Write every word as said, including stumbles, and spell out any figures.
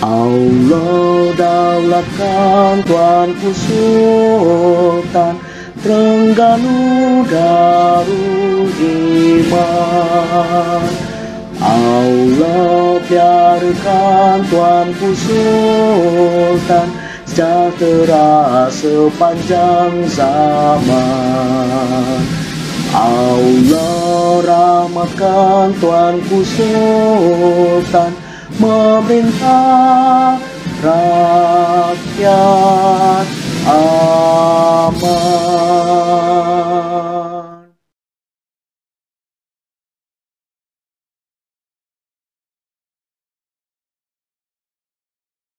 Allah daulatkan tuanku Sultan Terengganu Darul Iman. Allah biarkan tuanku Sultan sejahtera sepanjang zaman. Allah rahmatkan tuanku Sultan memerintah rakyat aman.